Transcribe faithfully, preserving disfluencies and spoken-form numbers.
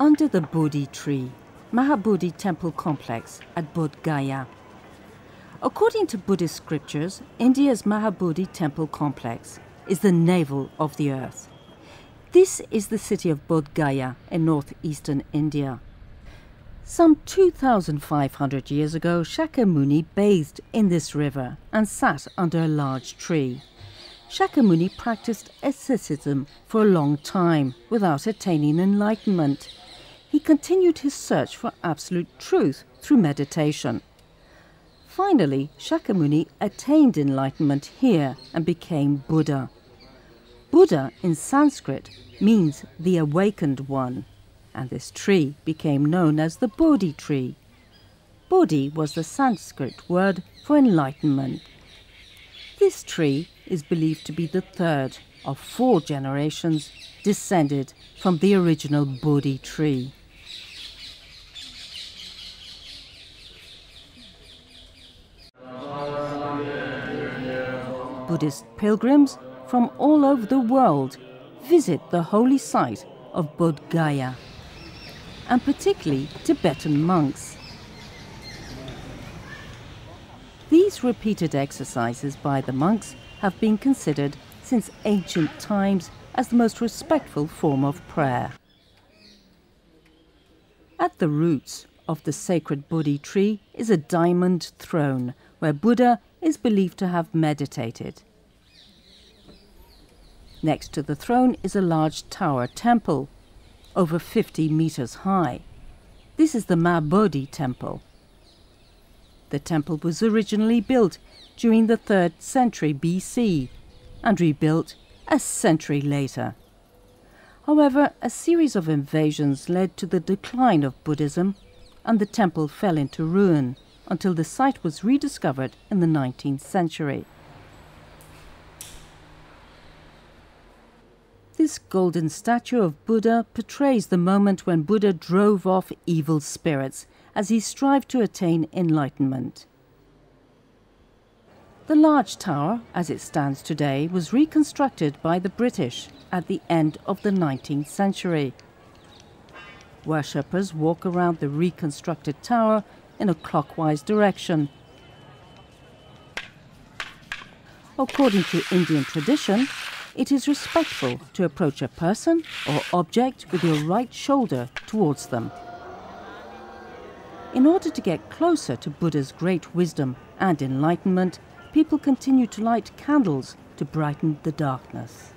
under the Bodhi Tree, Mahabodhi Temple Complex at Bodh Gaya. According to Buddhist scriptures, India's Mahabodhi Temple Complex is the navel of the earth. This is the city of Bodh Gaya in northeastern India. Some two thousand five hundred years ago, Shakyamuni bathed in this river and sat under a large tree. Shakyamuni practiced asceticism for a long time without attaining enlightenment. He continued his search for absolute truth through meditation. Finally, Shakyamuni attained enlightenment here and became Buddha. Buddha in Sanskrit means the awakened one, and this tree became known as the Bodhi Tree. Bodhi was the Sanskrit word for enlightenment. This tree is believed to be the third of four generations descended from the original Bodhi Tree. Buddhist pilgrims from all over the world visit the holy site of Bodh Gaya, and particularly Tibetan monks. These repeated exercises by the monks have been considered since ancient times as the most respectful form of prayer. At the roots of the sacred Bodhi tree is a diamond throne where Buddha is believed to have meditated. Next to the throne is a large tower temple, over fifty meters high. This is the Mahabodhi Temple. The temple was originally built during the third century B C and rebuilt a century later. However, a series of invasions led to the decline of Buddhism, and the temple fell into ruin until the site was rediscovered in the nineteenth century. This golden statue of Buddha portrays the moment when Buddha drove off evil spirits as he strived to attain enlightenment. The large tower, as it stands today, was reconstructed by the British at the end of the nineteenth century. Worshippers walk around the reconstructed tower in a clockwise direction. According to Indian tradition, it is respectful to approach a person or object with your right shoulder towards them. In order to get closer to Buddha's great wisdom and enlightenment, people continue to light candles to brighten the darkness.